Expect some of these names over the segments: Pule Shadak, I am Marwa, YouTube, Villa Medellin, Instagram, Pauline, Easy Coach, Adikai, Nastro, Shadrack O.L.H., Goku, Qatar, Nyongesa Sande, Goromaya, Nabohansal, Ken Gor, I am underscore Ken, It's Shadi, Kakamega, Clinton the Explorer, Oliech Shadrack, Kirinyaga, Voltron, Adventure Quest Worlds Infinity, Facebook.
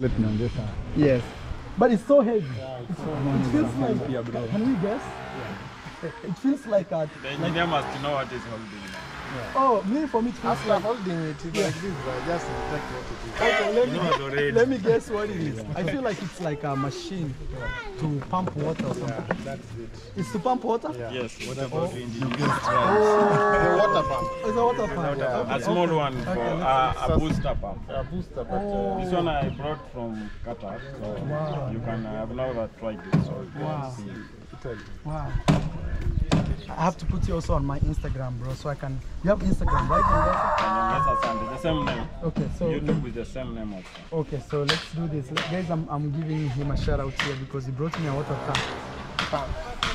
Let Nyongesa. Yes. But it's so heavy. Yeah, it's so heavy. It feels like, yeah, can we guess? Yeah. It feels like a... The engineer must know what is holding it. Yeah. Oh, for me it feels after like... holding it, it's like this, but just detect what it is. Okay, let me guess what it is. I feel like it's like a machine to pump water or something. Yeah, that's it. It's to pump water? Yeah. Yes, water pump. The water pump. It's a water pump. Yeah. Okay. A small one, a booster pump. A booster pump. Oh. This one I brought from Qatar, so wow. You can, I've never tried this. So wow. Wow. I have to put you also on my Instagram, bro, so I can... You have Instagram, right? Nyongesa Sande, the same name. Okay, so... YouTube with the same name also. Okay, so let's do this. Guys, I'm giving him a shout out here because he brought me a water pump.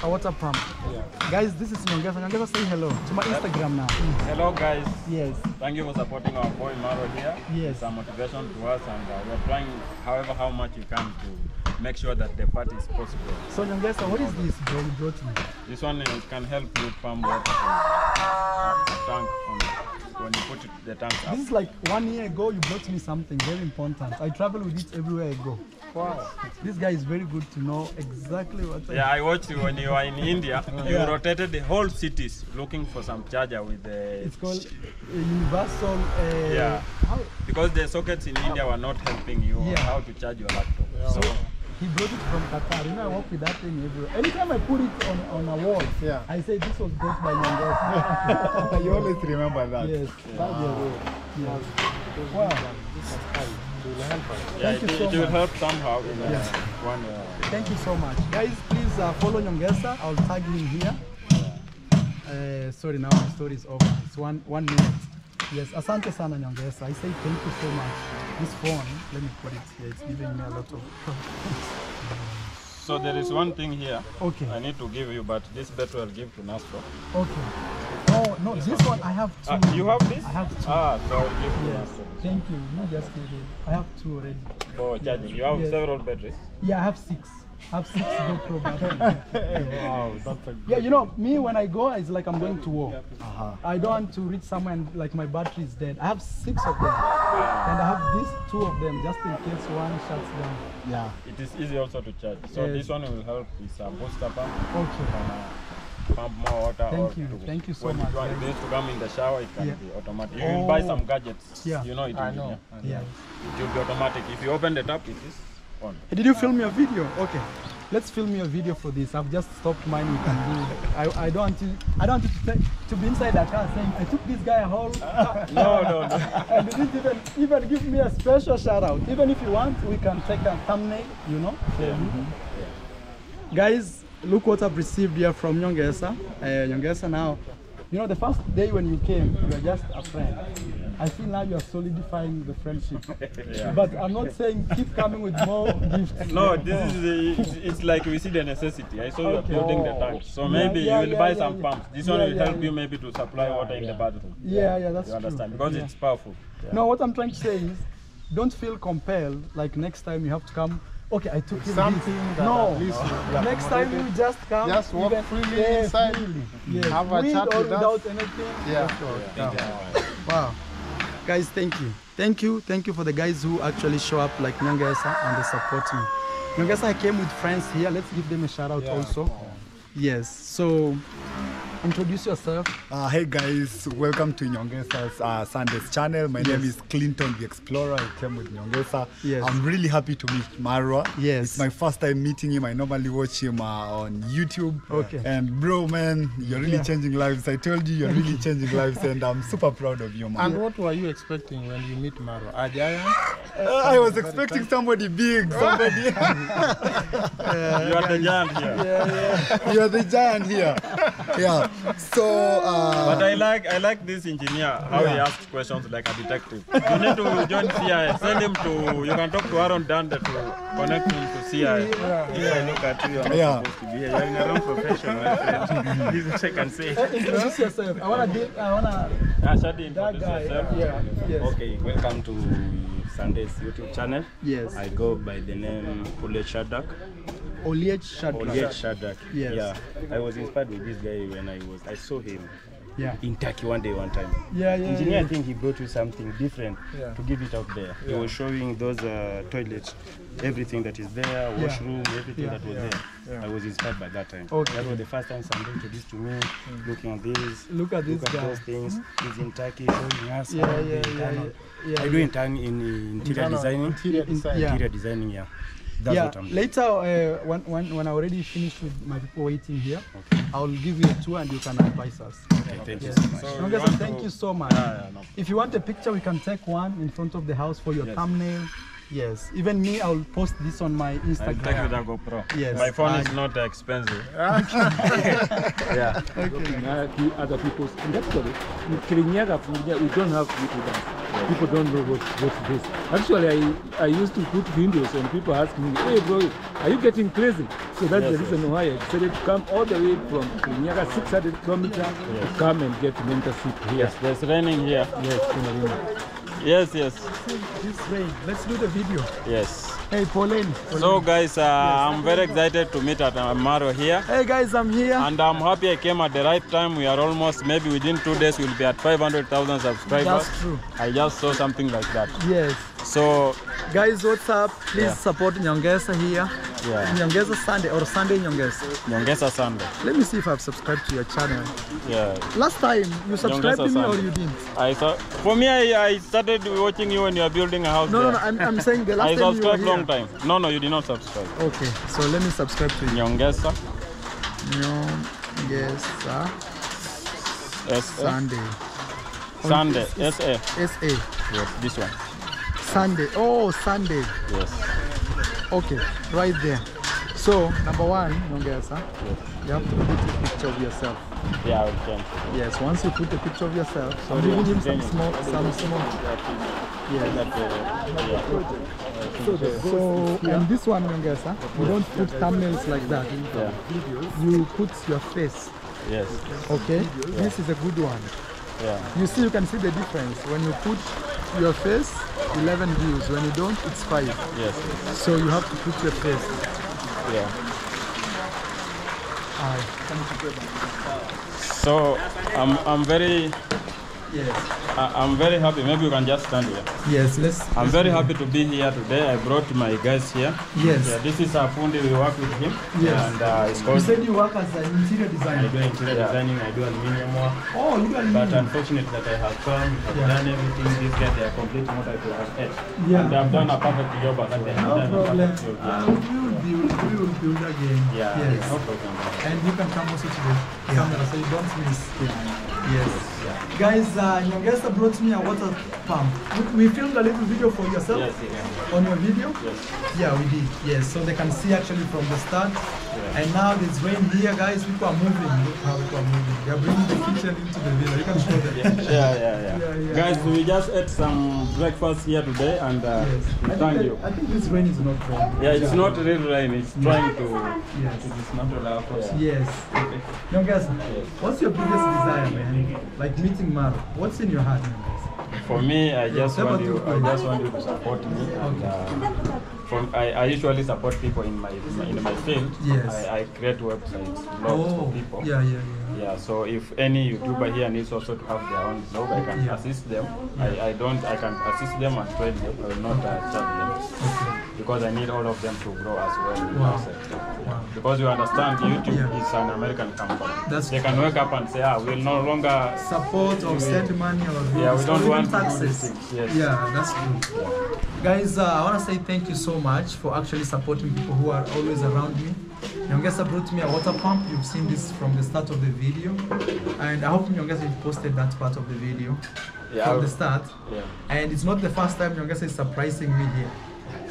A water pump. Yeah. Guys, this is Nyongesa. Nyongesa, say hello to my Instagram now. Hello, guys. Yes. Thank you for supporting our boy Marwa here. Yes. It's a motivation to us, and we're trying however how much you can to... make sure that the part is possible. So Nyongesa, what is this bro you brought me? This one can help you pump water from the tank when you put the tank up. This is like 1 year ago you brought me something very important. I travel with it everywhere I go. Wow. This guy is very good to know exactly what I... Yeah, I watched you when you were in India. You rotated the whole cities looking for some charger with the... It's called universal... yeah. How? Because the sockets in India were not helping you on how to charge your laptop. Yeah. So, he brought it from Qatar. You know, I work with that thing everywhere. Anytime I put it on a wall, I say this was brought by Nyongesa. You always remember that. Yes. Wow. It will help somehow in one year. Thank you so much. Guys, please follow Nyongesa. I'll tag him here. Sorry, now the story is over. It's one minute. Yes, asante sana Nyongesa. I say thank you so much. This phone, let me put it here. It's giving me a lot of So there is one thing here. Okay. I need to give you, but this better I'll give to Nastro. Okay. Oh no, this one I have two. You have this? I have two. So I'll give you Nastro. Thank you. You just give it. I have two already. For charging. You have several batteries? Yeah, I have six. No problem. Wow, that's a good you know, me when I go, it's like I'm going to war. I don't want to reach somewhere and like my battery is dead. I have six of them, and I have these two of them just in case one shuts down. Yeah. It is easy also to charge. So this one will help. It's a booster pump. Okay. Pump more water. Thank you so much. When you want to come in the shower, it can be automatic. You will buy some gadgets. Yeah. You know it. It will be automatic. If you open the tap, it is. Hey, did you film your video? Okay, let's film your video for this. I've just stopped mine. You can do it. I don't want to. I don't want to be inside that car saying I took this guy a whole. No. And he didn't even give me a special shout out. Even if you want, we can take a thumbnail. You know. Yeah. Guys, look what I've received here from Nyongesa. Nyongesa now. You know, the first day when you came, you were just a friend. I feel now you are solidifying the friendship. But I'm not saying keep coming with more gifts. No, it's like we see the necessity. I saw you building the tank. So maybe you will buy some pumps. This one will help you maybe to supply water in the bathroom. Yeah, that's true. You understand? Because it's powerful. Yeah. No, what I'm trying to say is, don't feel compelled, like next time you have to come. Okay, I took something. Next time you just come. Just walk freely inside. Have a chat without anything. Wow. Guys, thank you. Thank you for the guys who actually show up like Nyongesa and they support me. Nyongesa, I came with friends here. Let's give them a shout out also. Yes. So, introduce yourself. Hey guys, welcome to Nyongesa's Sunday's channel. My name is Clinton the Explorer. I came with Nyongesa. Yes. I'm really happy to meet Marwa. Yes. It's my first time meeting him. I normally watch him on YouTube. Okay. And bro, man, you're really changing lives. I told you, you're really changing lives, and I'm super proud of you, man. And what were you expecting when you meet Marwa? A giant? I was expecting somebody big. Somebody. You are the giant here. You are the giant here. Yeah. So, but I like this engineer, how he asks questions like a detective. You need to join CI, send him to, you can talk to Aaron Danda to connect him to CI. If I look at you, I'm not supposed to be here. You're in a wrong profession, my friend. This is what I can say. Introduce yourself. I wanna Shadi, introduce yourself. Okay, welcome to Sunday's YouTube channel. Yes. I go by the name Pule Shadak. Oliech Shadrack. Yes. Yeah. I was inspired with this guy when I saw him yeah. in Turkey one time. Yeah, yeah. Engineer, yeah. I think he brought you something different yeah. to give it out there. Yeah. He was showing those toilets, everything that is there, washroom, yeah. everything yeah. that was yeah. there. Yeah. I was inspired by that time. Okay. That was the first time somebody introduced to me, looking at this, look at those things. Mm-hmm. He's in Turkey showing us. Yeah, yeah, yeah, yeah, yeah. I do interior designing, yeah. That's yeah, later when I already finished with my people waiting here, okay. I'll give you a tour and you can advise us. Okay, thank you so much. Yeah, no. If you want a picture, we can take one in front of the house for your yes. thumbnail. Yes, even me, I'll post this on my Instagram. I'll take you that GoPro. Yes. My phone is not expensive. yeah. Okay. Other people's. And that's what it is. In Kirinyaga, we don't have YouTube dance. People don't know what it is. Actually, I used to put videos and people ask me, hey bro, are you getting crazy? So that's the reason why I decided to come all the way from Kirinyaga, 600 kilometers, to come and get mentorship here. Yes, there's raining here. Yes, yes, yes. This rain. Let's do the video. Yes. Hey, Pauline. So, guys, I'm very excited to meet at Marwa here. Hey, guys, I'm here. And I'm happy I came at the right time. We are almost, maybe within 2 days, we'll be at 500,000 subscribers. That's true. I just saw something like that. Yes. So, guys, what's up? Please support Nyongesa here. Yeah. Nyongesa Sande or Sunday Nyongesa. Nyongesa Sande. Let me see if I've subscribed to your channel. Yeah. Last time you subscribed Nyongesa to me Sande. Or you didn't? For me, I started watching you when you are building a house. No, I'm saying the last time you were here. I subscribed long time. No, you did not subscribe. Okay, so let me subscribe to you. Nyongesa. Nyongesa. Sande. Sande. S-A. S-A. Yes, this one. Sande. Oh, Sande. Yes. Okay, right there. So, number one, Nyongesa, you have to put a picture of yourself. Yeah, I will change it. Yes, once you put a picture of yourself, so I'm giving him some small. Yeah. So, and this one, Nyongesa, you don't put thumbnails like that. Yeah. You put your face. Yes. Okay? Yeah. This is a good one. Yeah. You can see the difference. When you put your face, 11 views. When you don't, it's 5. Yes. So you have to put your face. Yeah. So I'm very. Yes. I'm very happy. Maybe you can just stand here. Yes. I'm very happy to be here today. I brought my guys here. Yes. Yeah, this is our Fundi. We work with him. Yes. And it's called. You said you work as an interior designer. I do interior designing. I do aluminium work. Oh, you do aluminium. But unfortunately, that I have come, I've done everything. These guys, they are completely what I could have had. Yeah. And they have done a perfect job. No problem. We will build again. Yeah. Yes. No problem. And you can come also to the camera, so you don't miss. Yeah. Yes. Yeah. Guys, Nyongesa brought me a water pump. We filmed a little video for yourself on your video. Yes. Yeah, we did. Yes, so they can see actually from the start. Yeah. And now it's rain here, guys. People are moving. Look how people are moving. They are bringing the kitchen into the villa. You can show them. Yeah. Guys, we just ate some breakfast here today, and thank you. I think this rain is not rain. Yeah, it's not real rain. It's trying to. Yes. It's not allowed for us. Yes. Okay. Nyongesa, what's your biggest desire, man? Like meeting Marwa, what's in your heart? For me, I just want you to support me. Okay. And, I usually support people in my field. Yes. I create websites, blogs for people. Yeah. So if any YouTuber here needs also to have their own blog, I can assist them. Yeah. I can assist them and trade them, not charge them. Okay. Because I need all of them to grow as well. Wow. Because you understand, YouTube is an American company. They can wake up and say, we'll no longer support or send money or we don't want taxes. Yeah, that's true. Yeah. Guys, I want to say thank you so much for actually supporting people who are always around me. Nyongesa brought me a water pump. You've seen this from the start of the video, and I hope Nyongesa posted that part of the video from the start. Yeah. And it's not the first time Nyongesa is surprising me here.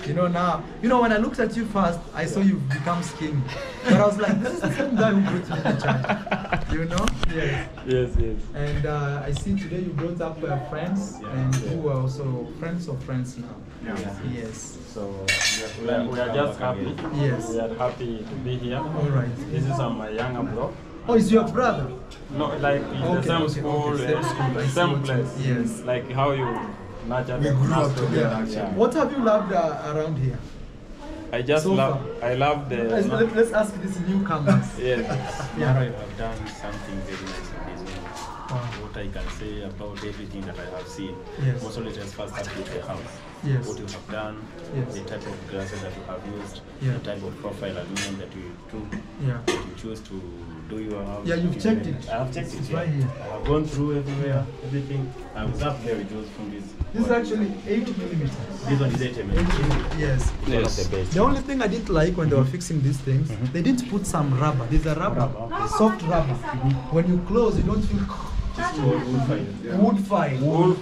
You know now. You know when I looked at you first, I saw you become skinny, but I was like, this is the same guy who brought me to church. You know? Yes. And I see today you brought up friends and who are also friends of friends now. Yes. So we are just happy. Yes. We are happy to be here. All right. This is my younger bro. Oh, it's your brother? No, like in the same school, same place. Yes. Like how you. We grew up together. Yeah. What have you loved around here? Let's ask these newcomers. Yes. I've done something very nice in this what I can say about everything that I have seen. Yes. Mostly it has first started with the house. Yes. What you have done, yes. The type of glasses that you have used, yeah. The type of profile aluminum that you took, yeah. That you chose to do your house. Yeah, you've checked it. I have checked it. Yeah. Right here. I have gone through everywhere, everything. I was up there with those from this. This is actually 80 millimeters. This one is 80 millimeters. Yes. Yes. The only thing I didn't like when they were fixing these things, they didn't put some rubber. There's a rubber. Soft rubber. Mm-hmm. When you close, you don't feel. Just wool file. Yeah. Wool file. It's not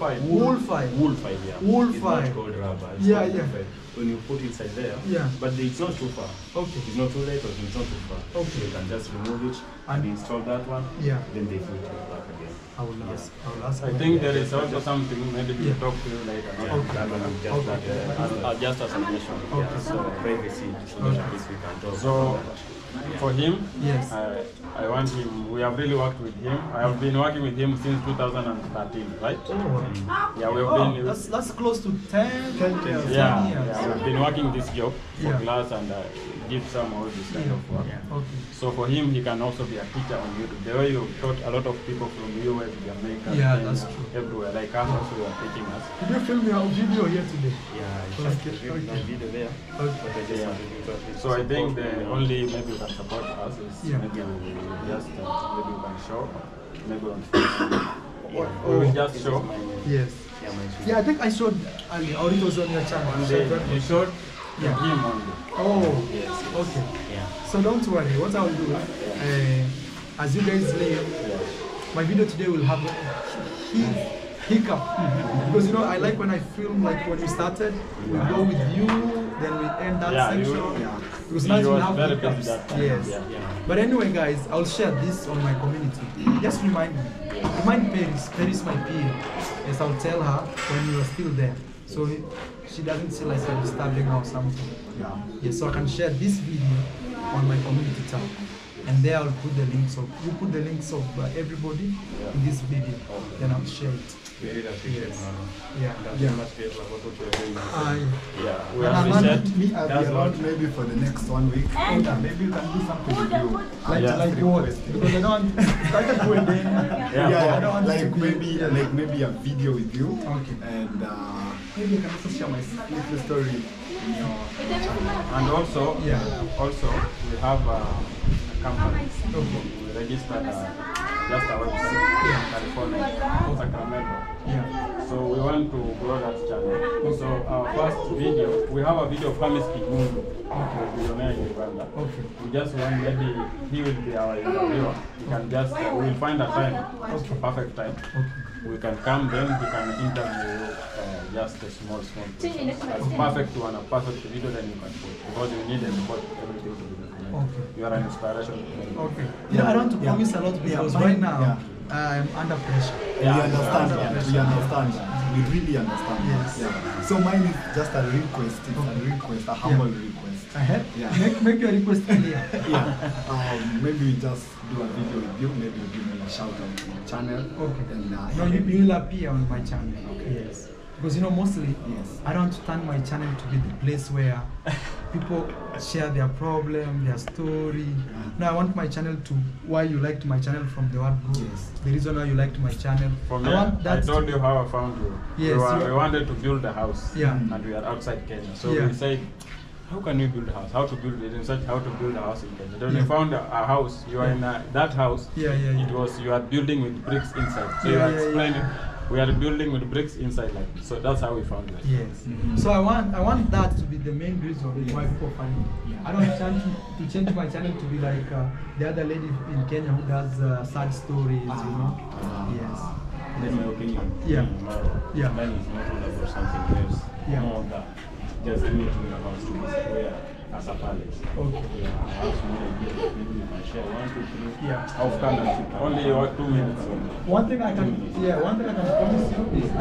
called rubber. It's yeah, yeah. When you put inside there, yeah. But it's not too far. Okay. It's not too late, but it's not too far. Okay. You can just remove it and install that one. Yeah. Then they put it back again. I will ask. I will ask. I think there is also something maybe we talk to you later. Yeah. Okay. Just as a solution. Okay. So privacy solution is we can talk about that. For him, yes. I want him. We have really worked with him. I have been working with him since 2013, right? Oh. Yeah, we have been. That's close to 10 years. Yeah, 10 years. Yeah, we have been working this job for class and give some all this kind of work. Yeah. Okay. So for him, he can also be a teacher on YouTube. The way you taught a lot of people from US, Jamaica, yeah, that's true. Everywhere. Like us, also you are teaching us. Did you film your video here today? Yeah, I filmed my video there. So I think the only maybe. That support us is maybe we will just maybe we can show maybe on Facebook or we will just show yes yeah I think I showed earlier or it was on your channel one day you showed him on the oh yes, yes okay yeah so don't worry what I will do as you guys leave my video today will have hiccup because you know I like when I film like when we started we go with you then we end that section because now you have hiccups yes but anyway guys I'll share this on my community just remind Paris my peer yes I'll tell her when you are still there so she doesn't see like I'm starving or something yes so I can share this video on my community tab. And there I'll put the links of, you put the links of everybody in this video, then I'll share it. We really appreciate it. Yeah. We appreciate it. That's what maybe for the next 1 week. Maybe you can do something with you. Like what? Because I don't start doing it. Yeah, I don't want like maybe a video with you. Okay. And maybe I can also share my little story in your channel. And also, we have company. We registered just our website in California, Sacramento. Yeah. So we want to grow that channel. So our first video, we have a video of Hamis Kigundu, Goromaya in Uganda. Okay. We just want maybe he will be our interviewer. We can just we'll find a time, a perfect time. Okay. We can come then we can interview just a small person. A perfect one, a perfect video then you can put because you need a support everything to do that. Okay. You are an inspiration. Okay. You know, I don't want to promise a lot because right now I'm under pressure. Yeah, we understand. We really understand. Yes. Yeah. So mine is just a request. It's a humble request. Yeah. Make your request clear. Maybe we just do a video with you. Maybe you give me a shout out to my channel. Okay. And, no, you will appear on my channel. Okay. Yes. Because you know, mostly, I don't turn my channel to be the place where people share their problem, their story. No, I want my channel to why you liked my channel from the word go. Yes. The reason why you liked my channel. From I told you how I found you. Yes. We wanted to build a house. Yeah. And we are outside Kenya, so we said, how can you build a house? How to build it? In such how to build a house in Kenya. Then we found a house. You are in that house. It was you are building with bricks inside. So you are explaining. We are building with bricks inside, like so. That's how we found it. Yes. So I want that to be the main reason why people find me. Yeah. I don't want to change my channel to be like the other lady in Kenya who does sad stories, you know. Yes. That's my opinion. Yeah. Mine is not all about something else. Yeah. More that just thinking about things as a palette. Okay. Yeah. I have more ideas. Maybe you can share 1, 2, 3. Yeah. Of only 2 minutes. One thing I can promise you is I will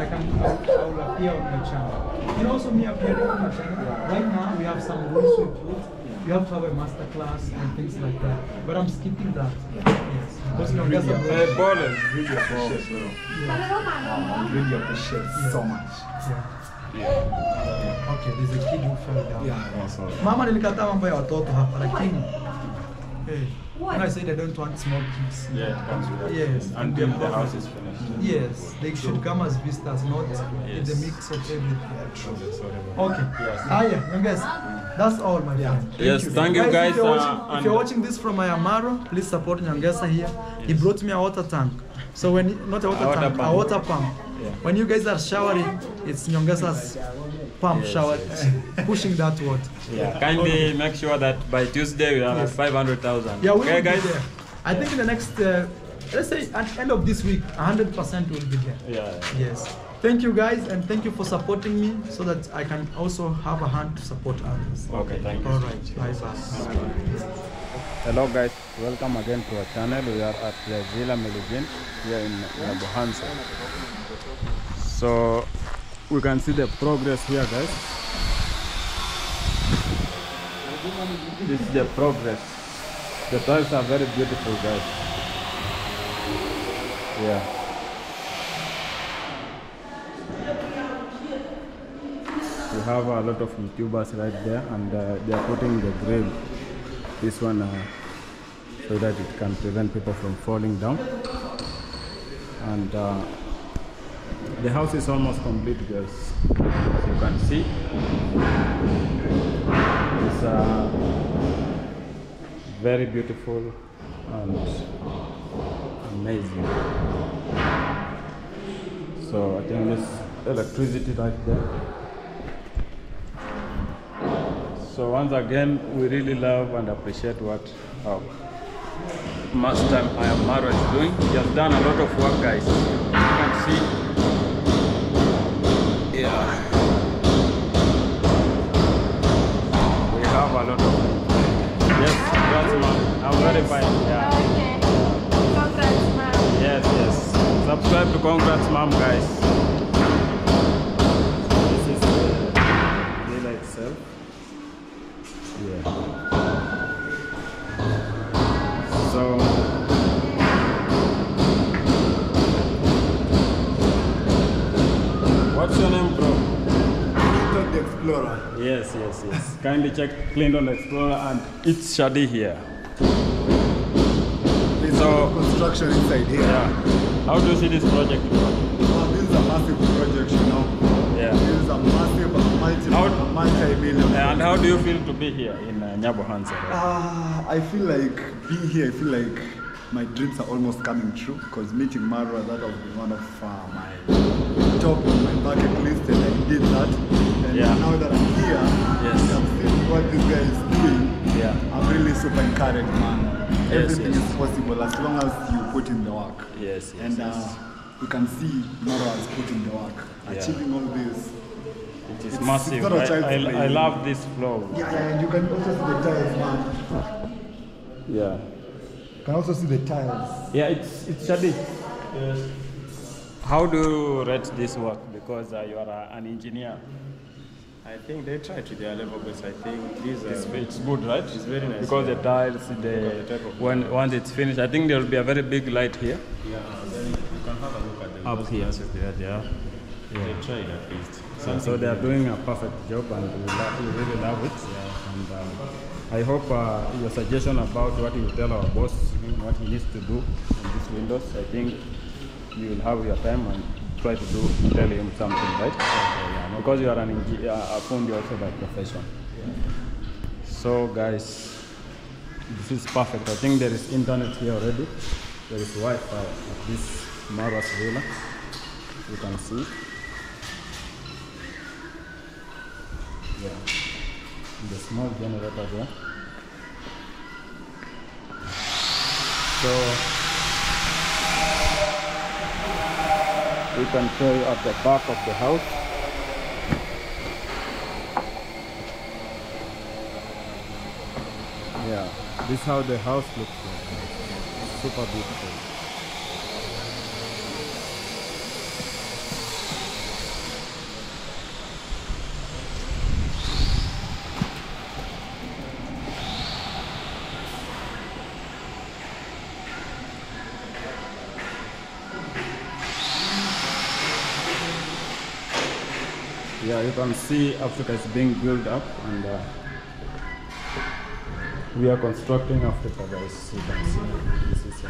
appear on your channel. And also me appearing on your channel. Right now we have some rules to put. You have to have a master class and things like that. But I'm skipping that. Yes. Because I'm just really appreciate you. I really appreciate so much. Okay, there's a kid who fell down. Mama nilikata mambo ya watoto hapa lakini. Hey. When I said I don't want small kids. Yeah, it comes with that. Yes. And the house is finished. Yes, they should come as visitors, not in the mix of everything. Okay. Yes. You guys, that's all, my friend. Yes, thank you guys. If you're watching this from I am Marwa, please support Nyongesa here. He brought me a water tank. So when, not a water tank, a water pump. Yeah. When you guys are showering, it's Nyongesa's pump shower pushing that water. Yeah. Kindly make sure that by Tuesday we have 500,000. Yeah, okay, guys. I think in the next, let's say at the end of this week, 100% will be there. Yes. Thank you guys, and thank you for supporting me so that I can also have a hand to support others. Okay, thank you. All right. Bye bye. Hello guys, welcome again to our channel. We are at the Villa Medellin here in Nabohansal. So we can see the progress here, guys. This is the progress. The tiles are very beautiful, guys. Yeah. We have a lot of YouTubers right there, and they are putting the grill. This one so that it can prevent people from falling down. And the house is almost complete, guys. As you can see, it's very beautiful and amazing. So I think there's electricity right there. So once again, we really love and appreciate what our master I am Marwa is doing. He has done a lot of work, guys. You can see, we have a lot of. Yes, that's ma'am. I'm very fine. Yeah. Okay. Congrats, ma'am. Yes, yes. Subscribe to Congrats, ma'am, guys. This is the villa itself. Yeah. So what's your name, bro? Clinton the Explorer. Yes, yes, yes. Kindly check Clinton the Explorer and It's Shadi here. There's so construction inside here. Yeah. How do you see this project? Oh, this is a massive project, you know. Yeah. It is a massive, multi-million. And how do you feel to be here in Nyabohanza? I feel like being here, I feel like my dreams are almost coming true, because meeting Marwa, that was one of my top of my bucket list, and I did that. And now that I'm here, I'm seeing what this guy is doing. I'm really super encouraged, man. Everything is possible as long as you put in the work. You can see Marwa has put in the work, achieving all this. It is massive. I love this flow. Yeah, and you can also see the tiles, man. Yeah. You can also see the tiles. Yeah, it's Shadi. Yes. How do you rate this work? Because you are an engineer. I think they try to their level, but I think these are... It's good, right? It's very nice. Because the tiles, once it's finished, I think there will be a very big light here. Yeah. Up here. They tried at least. So they are doing a perfect job, and we really love it. Yeah. And I hope your suggestion about what you tell our boss, what he needs to do in these windows, I think you will have your time and try to tell him something, right? Because you are an engineer, a fundi also by profession. Yeah. So guys, this is perfect. I think there is internet here already. There is Wi-Fi at this Marwa's villa. You can see. The small generator there. So we can show you at the back of the house. This is how the house looks like. Super beautiful. You can see Africa is being built up, and We are constructing Africa, guys. You can see this is a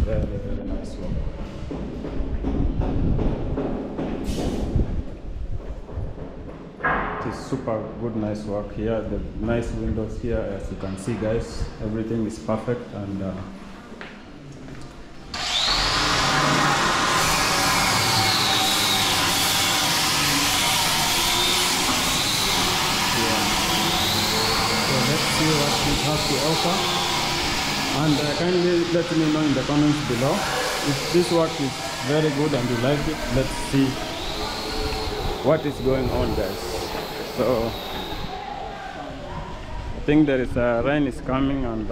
very, very nice one. It is super good, nice work here. The nice windows here, as you can see, guys. Everything is perfect and. To offer, and kindly let me know in the comments below if this work is very good and you like it. Let's see what is going on, guys. So I think there is a rain is coming, and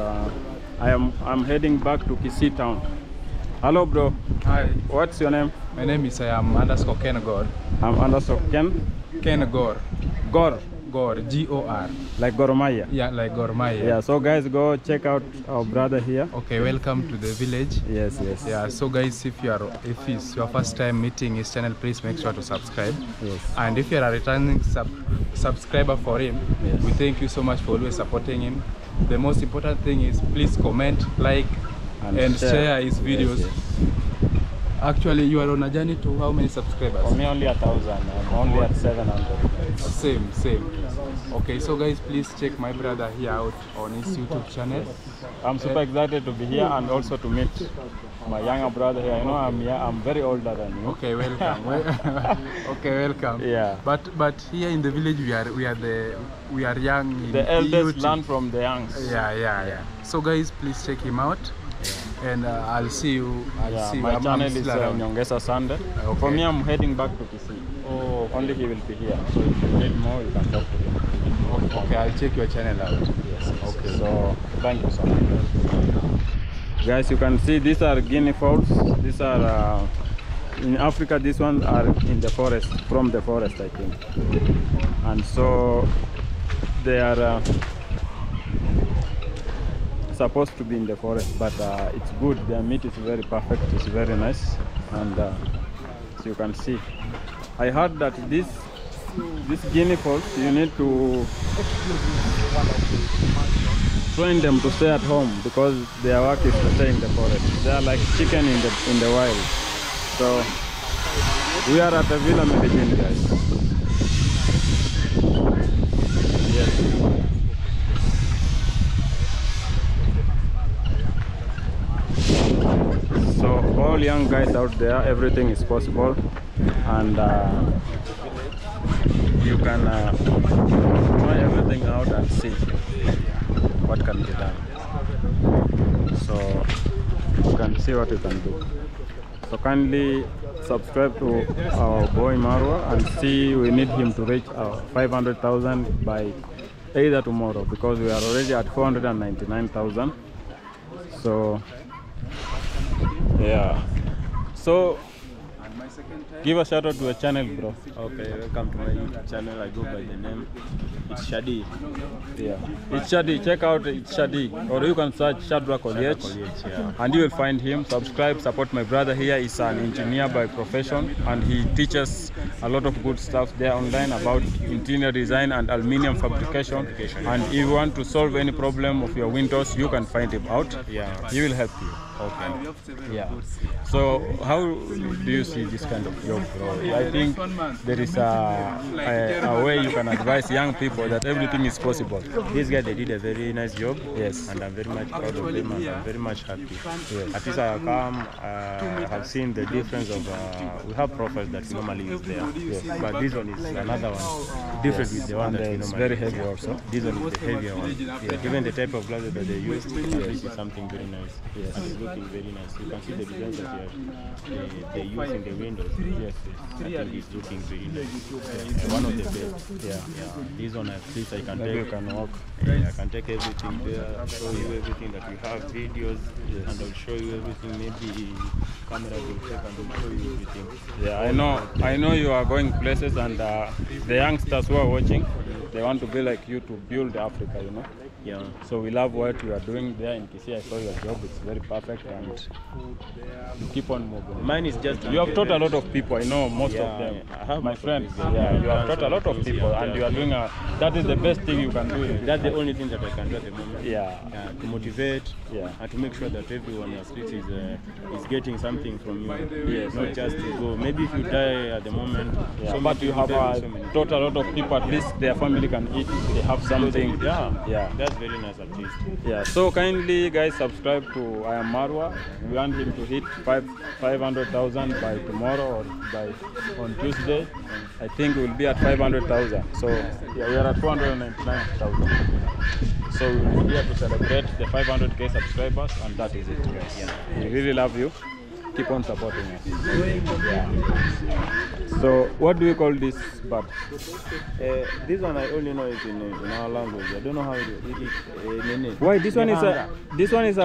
I'm heading back to Kisii town. Hello, bro. Hi. What's your name? My name is I am underscore Ken Gor. I'm underscore Ken Gor. Gor. Gor, G-O-R. Like Goromaya? Yeah, like Goromaya. Yeah, so guys, go check out our brother here. Okay, welcome to the village. Yes, yes. Yeah, so guys, if it's your first time meeting his channel, please make sure to subscribe. Yes. And if you are a returning subscriber for him, yes, we thank you so much for always supporting him. The most important thing is please comment, like, and share his videos. Yes, yes. Actually, you are on a journey to how many subscribers? For me, only 1,000. I'm only at 700. Same, same. Okay, so guys, please check my brother here out on his YouTube channel. I'm super excited to be here and also to meet my younger brother here. You know, I'm very older than you. Okay, welcome. Okay, welcome. Yeah. But here in the village, we are young. The elders learn from the youngs. Yeah, yeah, yeah. So guys, please check him out. And I'll see you. My channel is Nyongesa Sande. Okay. For me, I'm heading back to Kisii. Oh, okay. Only he will be here. So if you need more, you can talk to him. Okay, okay, I'll check your channel out. Yes. Okay. So thank you so much, guys. You can see these are Guinea fowls. These are in Africa. These ones are in the forest, from the forest, I think. And so they are. Supposed to be in the forest, but it's good. Their meat is very perfect. It's very nice, and as you can see, I heard that this guinea fowls, you need to train them to stay at home because their work is to stay in the forest. They are like chicken in the wild. So we are at the Villa Medellin, guys. Yes. So all young guys out there, everything is possible, and you can try everything out and see what can be done. So you can see what you can do. So kindly subscribe to our boy Marwa and see, we need him to reach 500,000 by either tomorrow, because we are already at 499,000. So. Yeah. So, give a shout out to your channel, bro. Okay, welcome to my YouTube channel. I go by the name It's Shadi. Yeah. It's Shadi. Check out It's Shadi. Or you can search Shadrack O.L.H. Yeah. And you will find him. Subscribe, support my brother here. He's an engineer by profession, and he teaches a lot of good stuff there online about interior design and aluminium fabrication. And if you want to solve any problem of your windows, you can find him out. Yeah. He will help you. Okay. Yeah. So how do you see this kind of job, bro? I think there is a way you can advise young people that everything is possible. This guy, they did a very nice job. Yes. And I'm very much proud of them, and I'm very much happy. Yes. At least I come, I have seen the difference of, we have profiles that we normally use there. Yes. But this one is another one. Different with the one that we normally use. It's very heavy also. This one is the heavier one. Yeah. Even the type of glasses that they use, yes, is something very nice. Yes. And it's looking very nice. You can see the designs that they use in the windows. Yes, yes. It's looking very nice. One of the best. Yeah. Yeah. This one, at least I can take. You can walk. Yeah, I can take everything there. Show you everything that we have, videos, yes, and I'll show you everything. Maybe camera will check and I'll show you everything. Yeah, I know you are going places, and the youngsters who are watching, they want to be like you to build Africa. You know. Yeah, so we love what you are doing there in Kisii. I saw your job, it's very perfect, and you keep on moving. Mine is just... You have taught a lot of people, I know most of them. I have my friends. Yeah, you have taught a lot of people, and you are doing a... That is the best thing you can do. That's the only thing that I can do at the moment. Yeah. To motivate, and to make sure that everyone else is getting something from you. Yes. Not just to go. Maybe if you die at the moment... Yeah. So but you have taught a lot of people, at least their family can eat, they have something. Yeah. Yeah. Very nice at least. Yeah, so kindly guys subscribe to I Am Marwa. We want him to hit 500,000 by tomorrow or by on Tuesday. I think we'll be at 500,000. So yeah, we are at 499,000. So we'll be here to celebrate the 500k subscribers, and that is it, guys. Yeah. We really love you. Keep on supporting us. Yeah. So, what do you call this bird? This one I only know it in our language. I don't know how it is. Why this one is a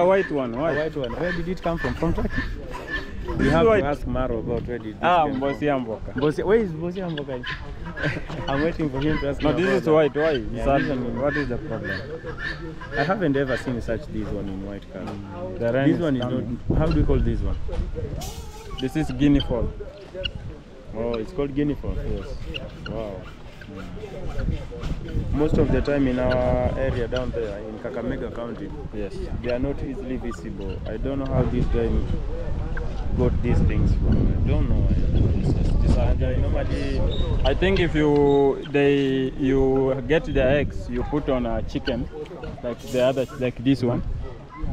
white one? Why? A white one. Where did it come from? From Turkey? You have to ask Maro about where did it come from. Where is Mbosi Amboka? I'm waiting for him to ask. No, this is white. Why? Yeah, what is the problem? I haven't ever seen such this one in white color. This one is not. How do you call this one? This is guinea fowl. Oh, it's called guinea fowl. Yes. Wow. Most of the time in our area down there in Kakamega County, yes, they are not easily visible. I don't know how this guy got these things from. I don't know. I think if you get the eggs, you put on a chicken, like the other, like this one,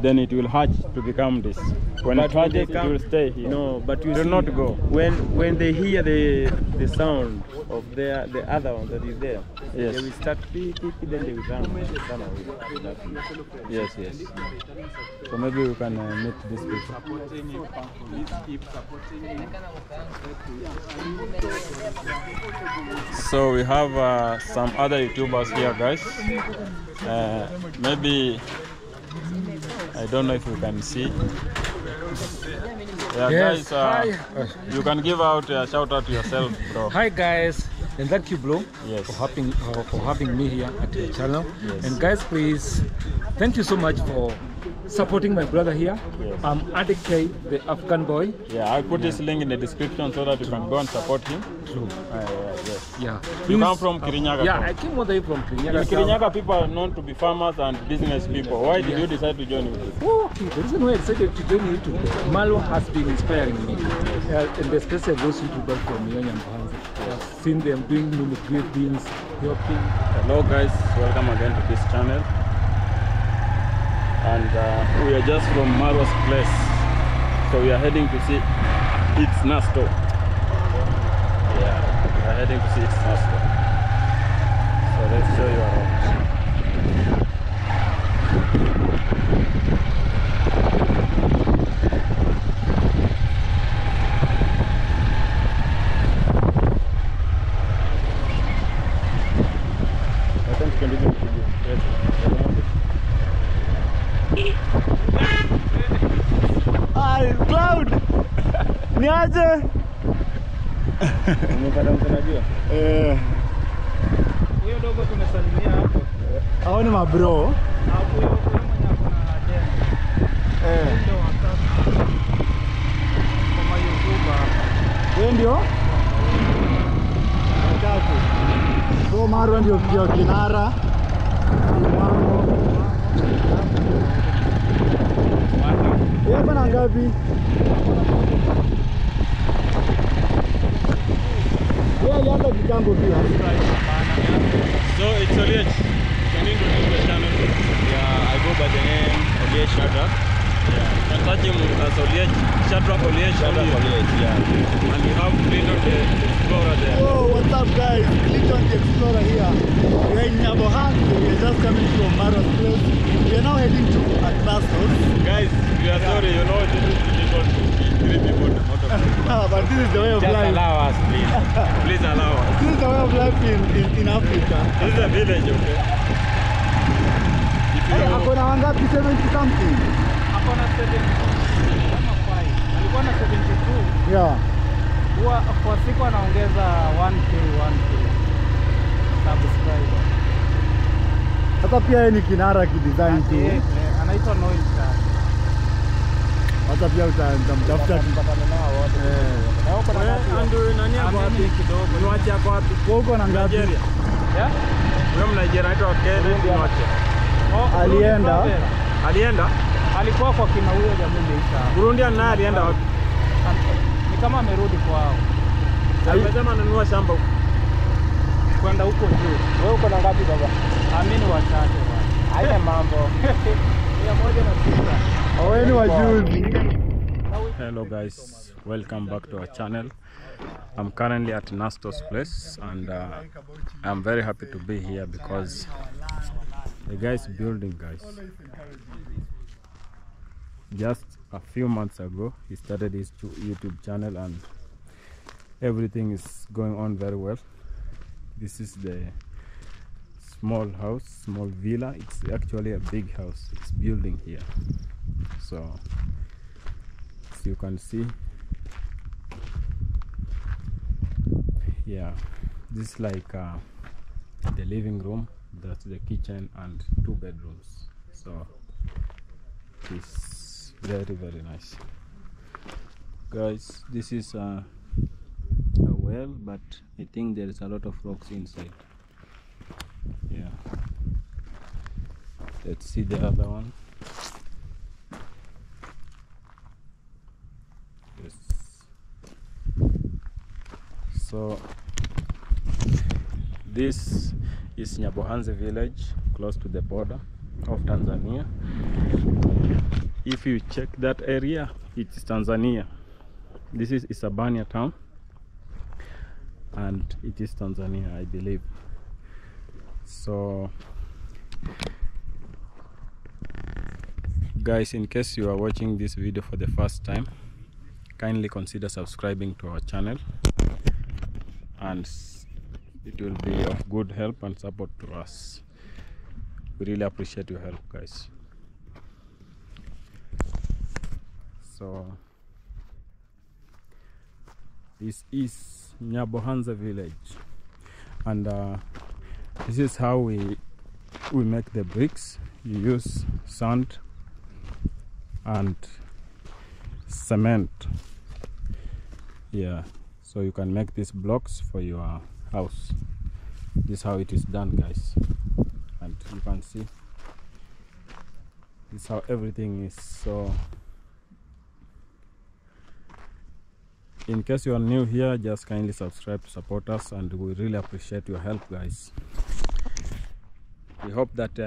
then it will hatch to become this. When it hatches, it will stay here. No, but you will not go. When they hear the sound of the other one that is there, yes, they will start pee, then they will run away. Yes, yes. So maybe we can meet this people. So we have some other YouTubers here, guys. Maybe. I don't know if you can see. Yeah, yes, guys, you can give out a shout out to yourself, bro. Hi guys, and thank you, Blue, yes, for having me here at your channel. Yes. And guys, please, thank you so much for supporting my brother here. Yes. I'm Adikai, the Afghan boy. Yeah, I'll put this link in the description so that you can go and support him. True. Yes. Yeah. You come from Kirinyaga? Yeah, I came all the way from Kirinyaga. In Kirinyaga, people are known to be farmers and business people. Why did you decide to join YouTube? Oh, okay. The reason why I decided to join YouTube, Marwa has been inspiring me. And especially those YouTubers from Nyabohanza. I've seen them doing many great things, helping. Hello guys, welcome again to this channel. And we are just from Marwa's place, so we are heading to see It's Nastro. Yeah, we are heading to see It's Nastro. So let's show you around. I think you can do this. Cloud! Niaje! Aone mabro. Ndio? Kwa Marwa ndio kinara. Yeye bana ngapi? Yeye hata kitambo pia. So it's Oliech. Can you introduce the channel? Yeah, I go by the name Oliech Shadrack. Yeah. Can search him as Oliech Shadrack O.L.H. Yeah. And we have Clinton the Explorer there. Oh, what's up guys? Clinton the Explorer here. We are in Nabohansal. We are just coming from Marwa's place. We are now heading to Nastro. Guys, we are sorry, you know, this is difficult to be three people to motorcycle. But this is the way of life. Just allow us, please. Please allow us. This is the way of life in Africa. This is a village, okay? I'm going to end up to 70 something. I'm going to 72. Yeah. For siku anaongeza 1K subscriber. Hata pia ni kinara kidesign tu. Anaitwa Noise. Hata pia utamtafuta kipatanao wote. Hao kwa nani hapo wapi kidogo? Ni wacha kwa wapi? Huko na ngapi? Yeah? Wewe Nigeria anaitwa Ken Gor. Oh, alienda. Alikuwa kwa kina huyo jamaa Leisha. Burundi naye alienda wapi? Ni kama amerudi kwao. Alisema ananunua shamba huko. Kwenda huko juu. Wewe uko na ngapi baba? Amini watatu bwana. Haina mambo. 106. Aweni wajuzi. Hello guys. Welcome back to our channel. I'm currently at Nastro's place and I'm very happy to be here because the guy's building, guys. Just a few months ago, he started his YouTube channel and everything is going on very well. This is the small house, small villa. It's actually a big house. It's building here. So, as you can see, yeah, this is like the living room. That's the kitchen and two bedrooms. So, this. Very nice, guys. This is a well, but I think there is a lot of rocks inside. Yeah, let's see the other one. Yes, so this is Nyabohanza village, close to the border of Tanzania. If you check that area, it's Tanzania. This is Isabanya town and it is Tanzania, I believe. So guys, in case you are watching this video for the first time, kindly consider subscribing to our channel and it will be of good help and support to us. We really appreciate your help, guys. So this is Nyabohanza village and this is how we make the bricks. You use sand and cement. Yeah, so you can make these blocks for your house. This is how it is done, guys. And you can see this is how everything is. So in case you are new here, just kindly subscribe to support us and we really appreciate your help, guys. We hope that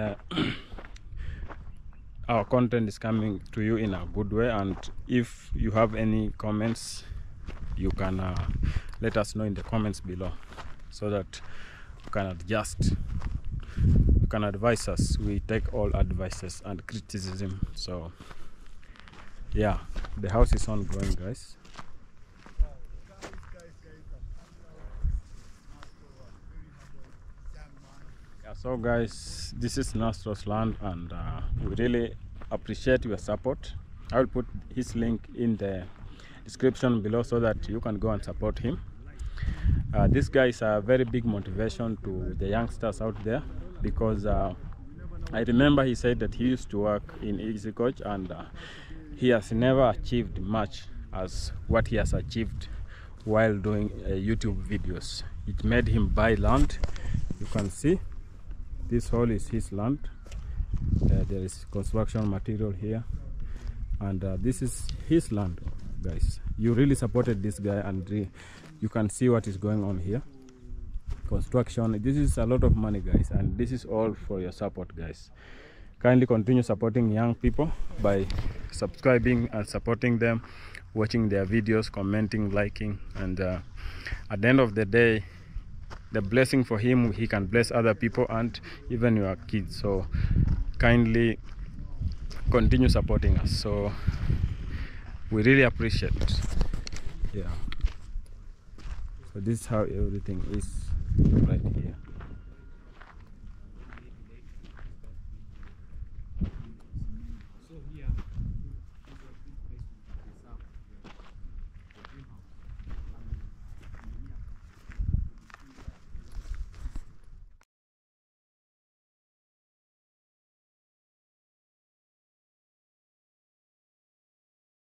our content is coming to you in a good way, and if you have any comments, you can let us know in the comments below so that you can adjust, you can advise us. We take all advices and criticism. So yeah, the house is ongoing, guys. So guys, this is Nastro's land and we really appreciate your support. I will put his link in the description below so that you can go and support him. This guy is a very big motivation to the youngsters out there because I remember he said that he used to work in Easy Coach and he has never achieved much as what he has achieved while doing YouTube videos. It made him buy land. You can see this hall is his land. There is construction material here and this is his land, guys. You really supported this guy and you can see what is going on here. Construction, this is a lot of money, guys, and this is all for your support, guys. Kindly continue supporting young people by subscribing and supporting them, watching their videos, commenting, liking, and at the end of the day, the blessing for him, he can bless other people and even your kids. So kindly continue supporting us. So we really appreciate it. Yeah, so this is how everything is right here.